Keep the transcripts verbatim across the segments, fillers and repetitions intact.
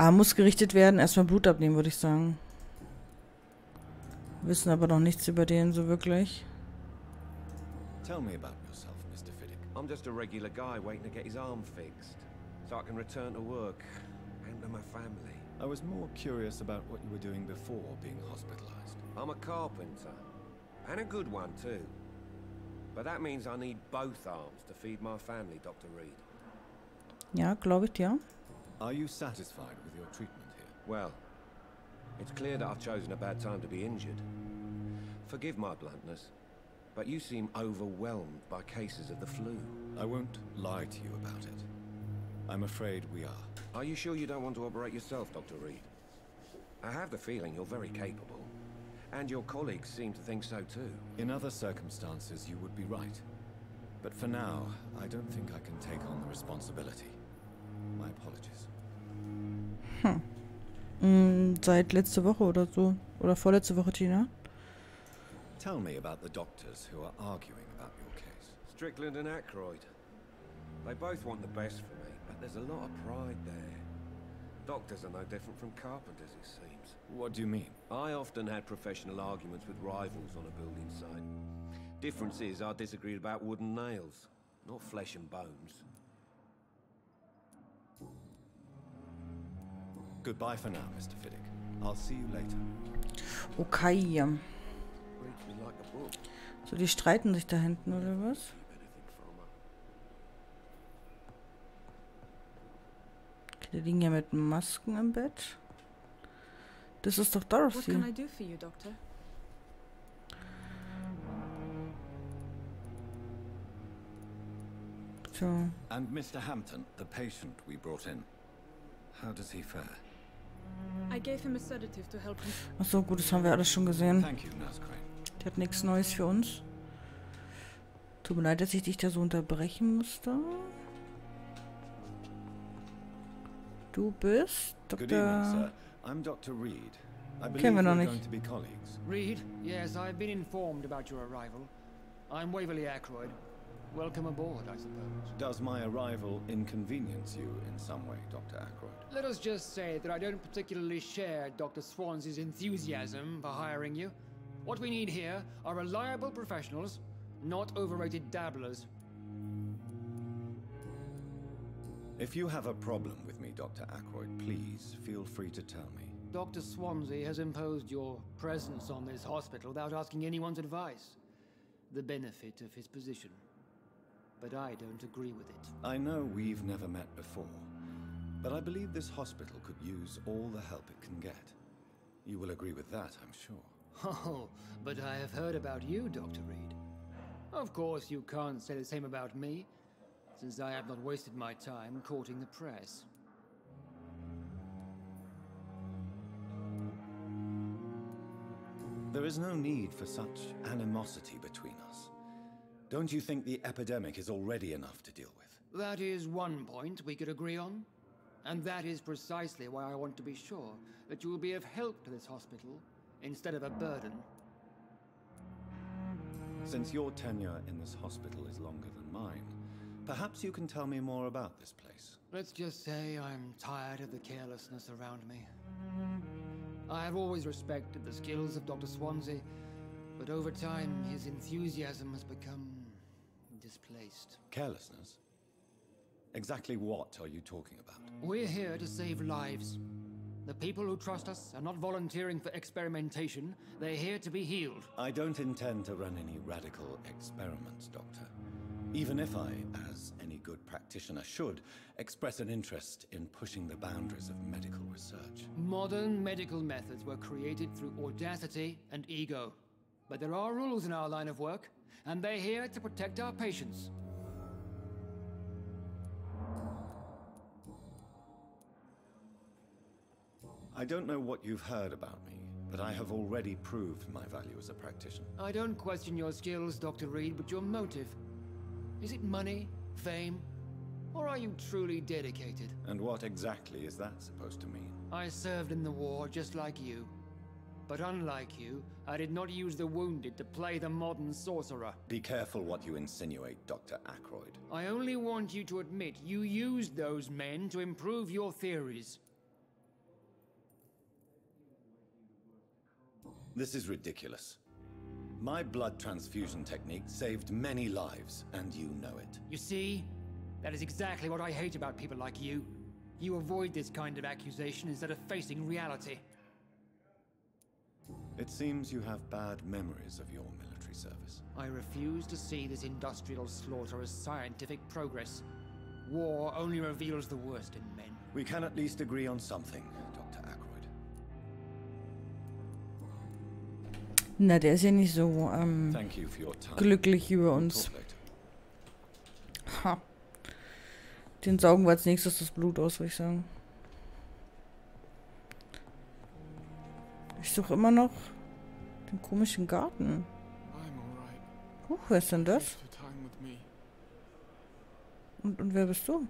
Ah, muss gerichtet werden. Erstmal Blut abnehmen, würde ich sagen. Wir wissen aber noch nichts über den so wirklich. Tell me about yourself, Mister Fittick. I'm just a regular guy waiting to get his arm fixed, so I can return to work and to my family. I was more curious about what you were doing before being hospitalized. I'm a carpenter, and a good one too. But that means I need both arms to feed my family, Doctor Reed. Ja, glaube ich dir. Are you satisfied with your treatment here? Well, it's clear that I've chosen a bad time to be injured. Forgive my bluntness, but you seem overwhelmed by cases of the flu. I won't lie to you about it. I'm afraid we are. Are you sure you don't want to operate yourself, Doctor Reed? I have the feeling you're very capable, and your colleagues seem to think so too. In other circumstances, you would be right. But for now, I don't think I can take on the responsibility. My apologies. Hm. Mm, seit letzte Woche oder so. Oder vorletzte Woche, Tina. Tell me about the doctors who are arguing about your case. Strickland and Aykroyd. They both want the best for me, but there's a lot of pride there. Doctors are no different from carpenters, it seems. What do you mean? I often had professional arguments with rivals on a building site. Difference is I disagreed about wood and nails, not flesh and bones. Goodbye for now, Mister Fittick. I'll see you later. Okay. So, die streiten sich da hinten, oder was? Okay, die liegen ja mit Masken im Bett. Das ist doch Dorothy. Was kann ich für Sie tun, Doktor? So. And Mister Hampton, the patient we brought in. How does he fare? I gave him a sedative to help him. Ach so, gut, das haben wir alles schon gesehen. Der hat nichts Neues für uns. Tut mir leid, dass ich dich da so unterbrechen musste. Du bist Doktor Reed. Kennen wir noch nicht. Reed, yes, I've been informed about your arrival. I'm Waverly Aykroyd. Welcome aboard, I suppose. Does my arrival inconvenience you in some way, Doctor Aykroyd? Let us just say that I don't particularly share Doctor Swansea's enthusiasm for hiring you. What we need here are reliable professionals, not overrated dabblers. If you have a problem with me, Doctor Aykroyd, please feel free to tell me. Doctor Swansea has imposed your presence on this hospital without asking anyone's advice. The benefit of his position. But I don't agree with it. I know we've never met before, but I believe this hospital could use all the help it can get. You will agree with that, I'm sure. Oh, but I have heard about you, Doctor Reed. Of course you can't say the same about me, since I have not wasted my time courting the press. There is no need for such animosity between us. Don't you think the epidemic is already enough to deal with? That is one point we could agree on. And that is precisely why I want to be sure that you will be of help to this hospital, instead of a burden. Since your tenure in this hospital is longer than mine, perhaps you can tell me more about this place. Let's just say I'm tired of the carelessness around me. I have always respected the skills of Doctor Swansea, but over time, his enthusiasm has become displaced. Carelessness? Exactly what are you talking about? We're here to save lives. The people who trust us are not volunteering for experimentation. They're here to be healed. I don't intend to run any radical experiments, Doctor. Even if I, as any good practitioner should, express an interest in pushing the boundaries of medical research. Modern medical methods were created through audacity and ego. But there are rules in our line of work, and they're here to protect our patients. I don't know what you've heard about me, but I have already proved my value as a practitioner. I don't question your skills, Doctor Reed, but your motive. Is it money, fame, or are you truly dedicated? And what exactly is that supposed to mean? I served in the war just like you. But unlike you, I did not use the wounded to play the modern sorcerer. Be careful what you insinuate, Doctor Aykroyd. I only want you to admit you used those men to improve your theories. This is ridiculous. My blood transfusion technique saved many lives, and you know it. You see? That is exactly what I hate about people like you. You avoid this kind of accusation instead of facing reality. It seems you have bad memories of your military service. I refuse to see this industrial slaughter as scientific progress. War only reveals the worst in men. We can at least agree on something, Doktor Aykroyd. Na, der ist ja nicht so ähm, glücklich über uns. Ha. Den saugen wir als nächstes das Blut aus, würde ich sagen. Ich suche immer noch den komischen Garten. Huch, wer ist denn das? Und, und wer bist du?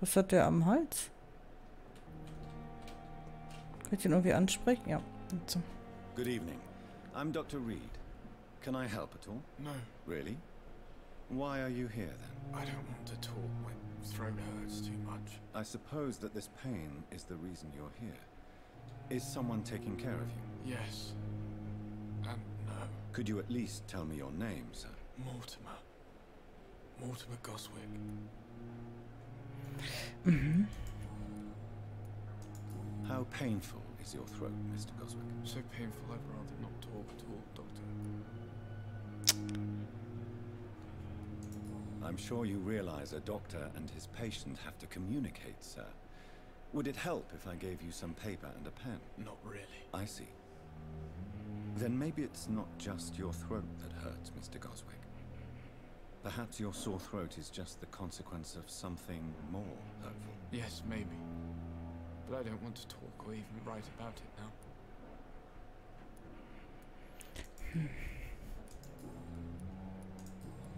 Was hat der am Hals? Kann ich den irgendwie ansprechen? Ja. So. Good evening. I'm Doktor Reed. Can I help at all? No. Really? Why are you here then? I don't want to talk. My throat hurts too much. I suppose that this pain is the reason you're here. Is someone taking care of you? Yes. And no. Could you at least tell me your name, sir? Mortimer. Mortimer Goswick. Mm-hmm. How painful is your throat, Mister Goswick? So painful I'd rather not talk at all, Doctor. I'm sure you realize a doctor and his patient have to communicate, sir. Would it help if I gave you some paper and a pen? Not really. I see. Then maybe it's not just your throat that hurts, Mister Goswick. Perhaps your sore throat is just the consequence of something more hurtful. Yes, maybe. But I don't want to talk or even write about it now.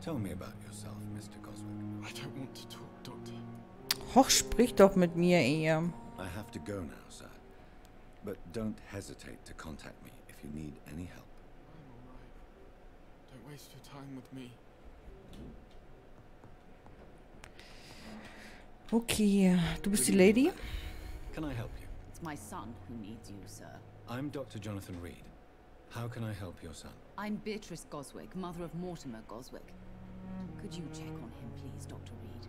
Tell me about yourself, Mister Goswick. I don't want to talk, Doctor. Hoch, sprich doch mit mir, eher. I have to go now, sir. But don't hesitate to contact me if you need any help. I'm all right. Don't waste your time with me. Okay, du bist die Lady? Can I help you? It's my son who needs you, sir. I'm Doctor Jonathan Reed. How can I help your son? I'm Beatrice Goswick, mother of Mortimer Goswick. Could you check on him, please, Doctor Reed?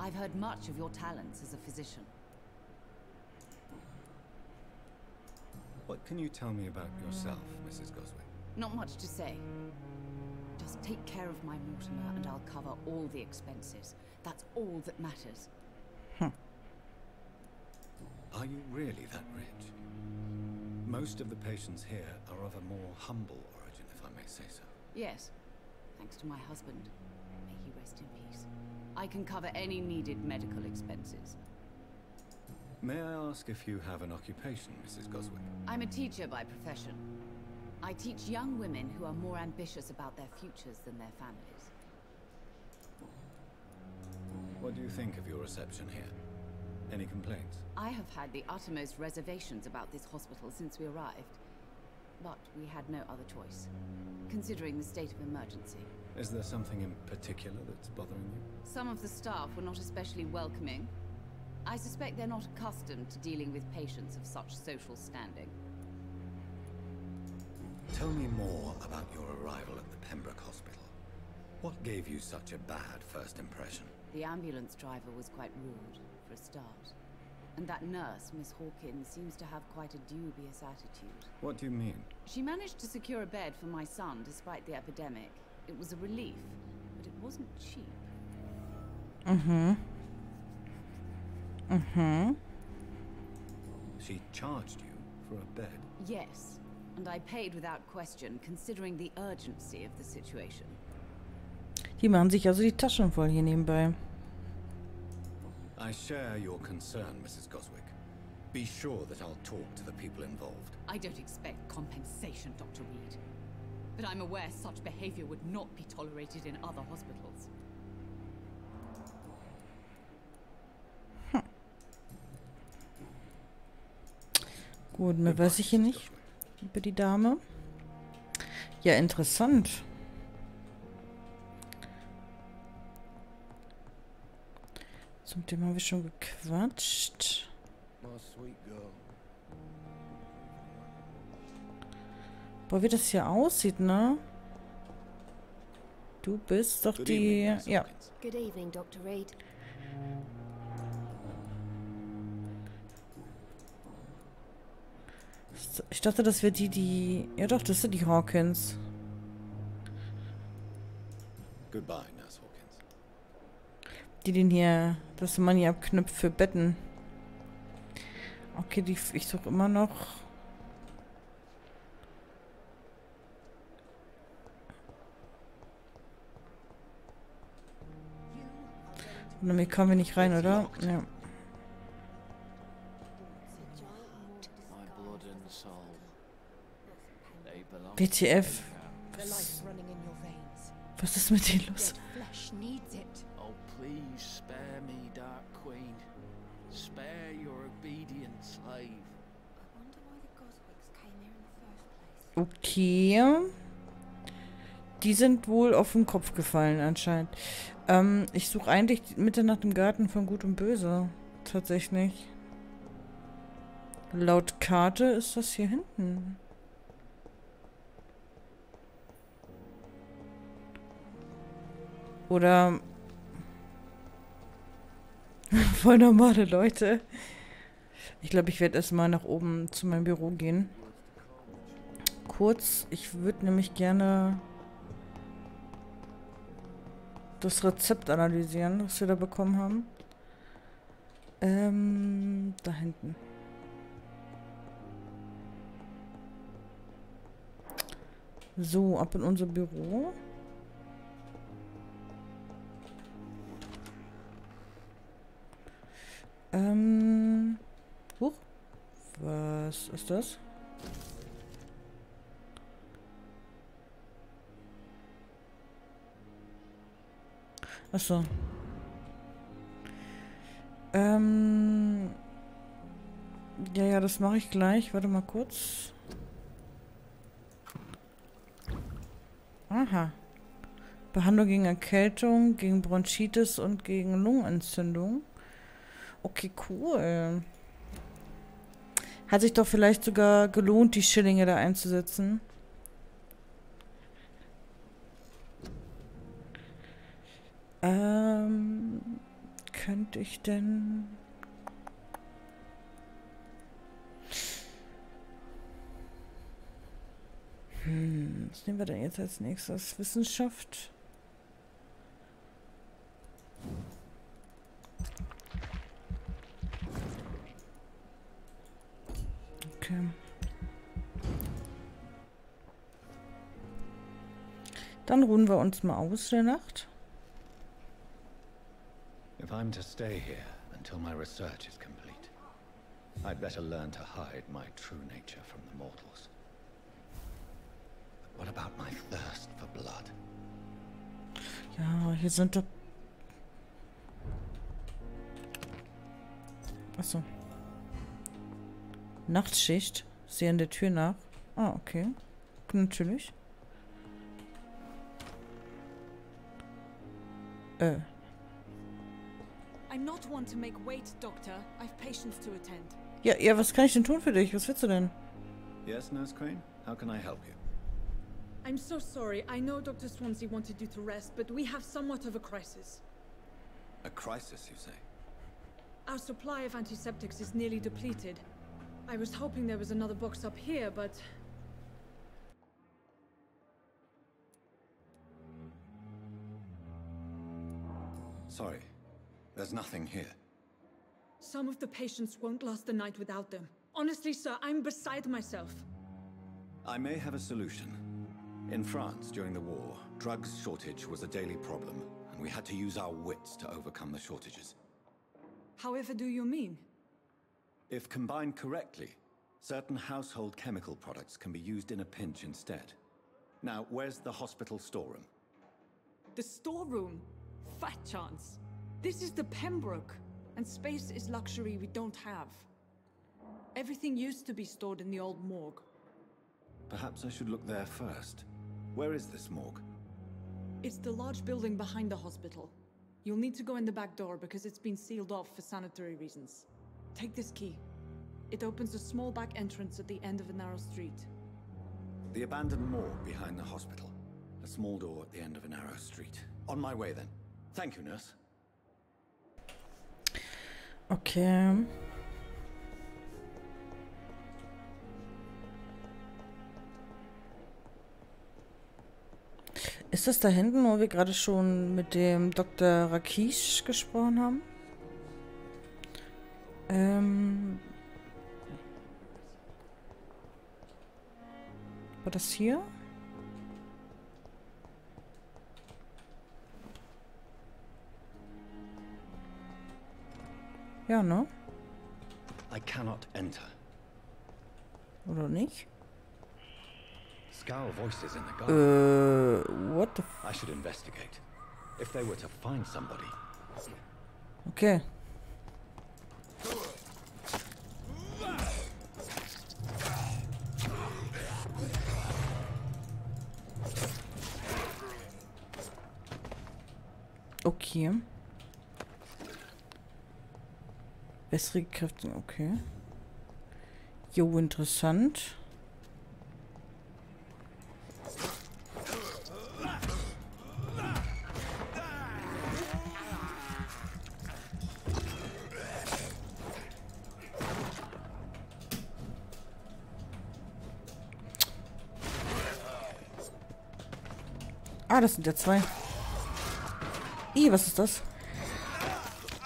I've heard much of your talents as a physician. What can you tell me about yourself, Missus Goswick? Not much to say. Just take care of my Mortimer and I'll cover all the expenses. That's all that matters. Huh. Are you really that rich? Most of the patients here are of a more humble origin, if I may say so. Yes, thanks to my husband. May he rest in peace. I can cover any needed medical expenses. May I ask if you have an occupation, Missus Goswick? I'm a teacher by profession. I teach young women who are more ambitious about their futures than their families. What do you think of your reception here? Any complaints? I have had the uttermost reservations about this hospital since we arrived. But we had no other choice, considering the state of emergency. Is there something in particular that's bothering you? Some of the staff were not especially welcoming. I suspect they're not accustomed to dealing with patients of such social standing. Tell me more about your arrival at the Pembroke Hospital. What gave you such a bad first impression? The ambulance driver was quite rude, for a start. And that nurse, Miss Hawkins, seems to have quite a dubious attitude. What do you mean? She managed to secure a bed for my son despite the epidemic. It was a relief, but it wasn't cheap. Mm-hmm. Mm-hmm. She charged you for a bed? Yes, and I paid without question, considering the urgency of the situation. Die machen sich also die Taschen voll hier nebenbei. I share your concern, Missus Goswick. Be sure that I'll talk to the people involved. I don't expect compensation, Doctor Reed. But I'm aware such behavior would not be tolerated in other hospitals. Hm. Gut, mehr weiß ich hier nicht über die Dame. Ja, interessant. Mit dem haben wir schon gequatscht. Boah, wie das hier aussieht, ne? Du bist doch Good die... Evening, ja. Good evening, Doktor Reed. Ich dachte, das wäre die, die... Ja doch, das sind die Hawkins. Goodbye, Nurse Hawkins. Die den hier... Das man hier abknüpft für Betten. Okay, die, ich suche immer noch... Und damit kommen wir nicht rein, oder? Ja. B T F. Was, was ist mit dir los? Okay. Die sind wohl auf den Kopf gefallen anscheinend. Ähm, ich suche eigentlich Mitternacht im Garten von Gut und Böse. Tatsächlich. Laut Karte ist das hier hinten. Oder... Voll normale Leute. Ich glaube, ich werde erstmal nach oben zu meinem Büro gehen. Kurz, ich würde nämlich gerne... das Rezept analysieren, was wir da bekommen haben. Ähm, da hinten. So, ab in unser Büro. Ähm, huch. Was ist das? Achso. Ähm. Ja, ja, das mache ich gleich. Warte mal kurz. Aha. Behandlung gegen Erkältung, gegen Bronchitis und gegen Lungenentzündung. Okay, cool. Hat sich doch vielleicht sogar gelohnt, die Schillinge da einzusetzen. Ähm, könnte ich denn... Hm, was nehmen wir denn jetzt als nächstes? Wissenschaft? Okay. Dann ruhen wir uns mal aus der Nacht. If I'm to stay here until my research is complete, I'd better learn to hide my true nature from the mortals. But what about my thirst for blood? Ja, hier sind doch... Achso. Nachtschicht. Sehe an der Tür nach. Ah, okay. Natürlich. Äh. Ja, ja, was kann ich denn tun für dich? Was willst du denn? Yes, Nurse Crane. How can I help you? I'm so sorry. I know Doctor Swansea wanted you to rest, but we have somewhat of a crisis. A crisis, you say? Our supply of antiseptics is nearly depleted. I was hoping there was another box up here, but sorry. There's nothing here. Some of the patients won't last the night without them. Honestly, sir, I'm beside myself. I may have a solution. In France during the war, drugs shortage was a daily problem, and we had to use our wits to overcome the shortages. However do you mean? If combined correctly, certain household chemical products can be used in a pinch instead. Now, where's the hospital storeroom? The storeroom? Fat chance. This is the Pembroke, and space is luxury we don't have. Everything used to be stored in the old morgue. Perhaps I should look there first. Where is this morgue? It's the large building behind the hospital. You'll need to go in the back door because it's been sealed off for sanitary reasons. Take this key. It opens a small back entrance at the end of a narrow street. The abandoned moor behind the hospital. A small door at the end of a narrow street. On my way then. Thank you, nurse. Okay. Ist das da hinten, wo wir gerade schon mit dem Doktor Rakish gesprochen haben? Ähm. War das hier? Ja, ne? I cannot enter. Oder nicht? Scowl voices in the garden. Uh, what the f I should investigate. If they were to find somebody. Okay. Okay. Bessere Kräfte, okay. Jo, interessant. Ah, das sind ja zwei. Ih, was ist das?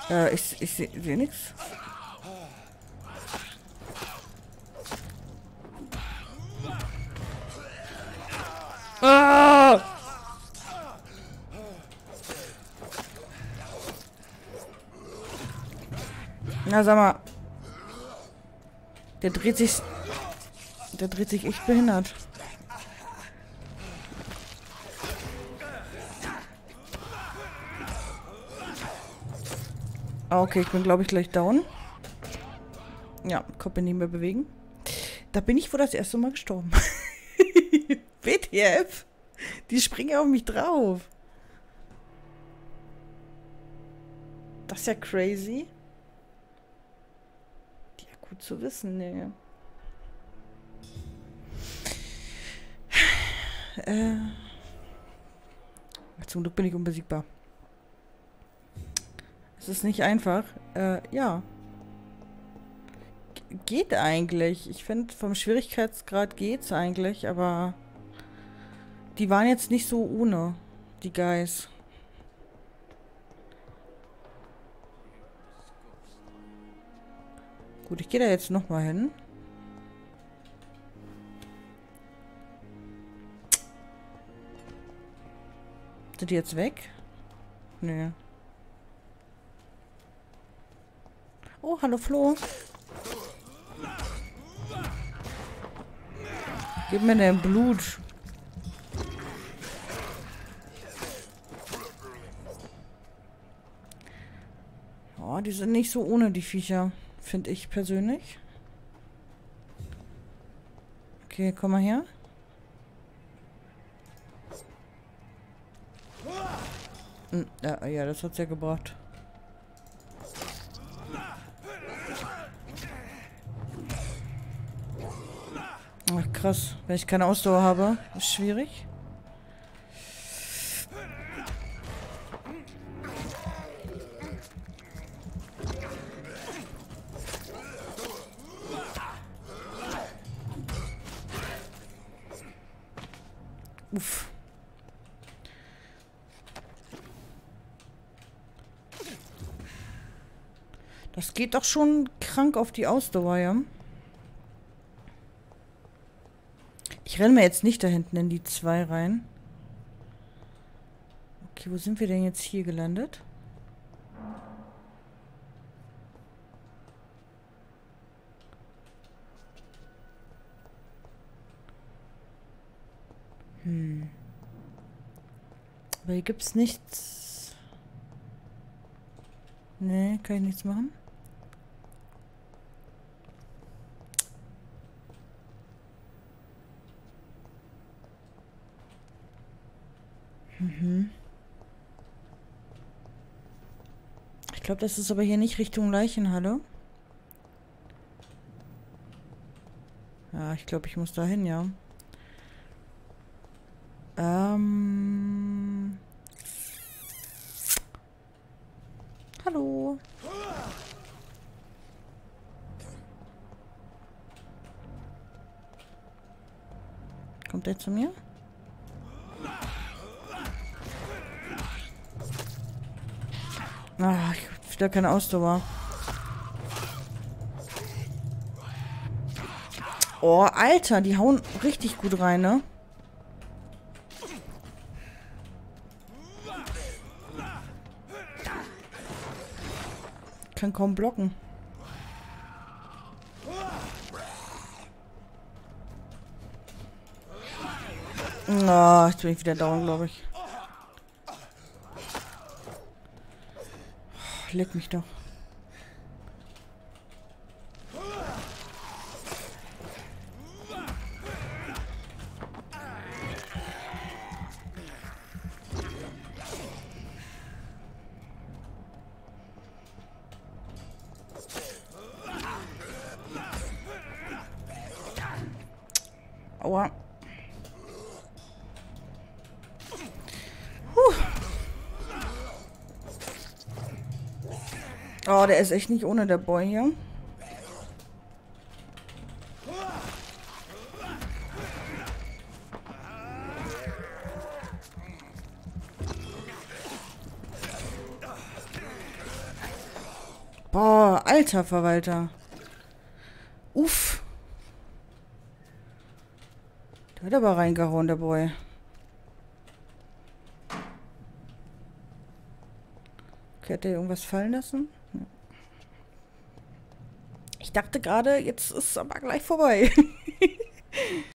Äh, ich, ich sehe seh nichts. Ah! Na, sag mal. Der dreht sich... Der dreht sich echt behindert. Ah, okay, ich bin, glaube ich, gleich down. Ja, Kopf nicht mehr bewegen. Da bin ich wohl das erste Mal gestorben. B T F! Die springen auf mich drauf. Das ist ja crazy. Ja, gut zu wissen, ne. Äh. Zum Glück bin ich unbesiegbar. Es ist nicht einfach. Äh, ja. G- geht eigentlich. Ich finde, vom Schwierigkeitsgrad geht's eigentlich, aber die waren jetzt nicht so ohne, die Guys. Gut, ich gehe da jetzt nochmal hin. Sind die jetzt weg? Nö. Nee. Oh, hallo Flo. Gib mir dein Blut. Oh, die sind nicht so ohne, die Viecher. Finde ich persönlich. Okay, komm mal her. Hm, ja, ja, das hat's ja gebracht. Ach, krass. Wenn ich keine Ausdauer habe, ist schwierig. Uff. Das geht doch schon krank auf die Ausdauer, ja. Ich renne mir jetzt nicht da hinten in die zwei rein. Okay, wo sind wir denn jetzt hier gelandet? Hm. Aber hier gibt es nichts. Nee, kann ich nichts machen. Mhm. Ich glaube, das ist aber hier nicht Richtung Leichenhalle. Ja, ich glaube, ich muss da hin, ja. Ähm. Hallo. Kommt der zu mir? Ach, ich hab wieder keine Ausdauer. Oh, Alter, die hauen richtig gut rein, ne? Ich kann kaum blocken. Na, oh, jetzt bin ich wieder down, glaube ich. Oh, leck mich doch. Aua. Puh. Oh, der ist echt nicht ohne, der Boy hier. Boah, alter Verwalter. Uff. Wird aber reingehauen, der Boy. Okay, hat der irgendwas fallen lassen? Ich dachte gerade, jetzt ist es aber gleich vorbei.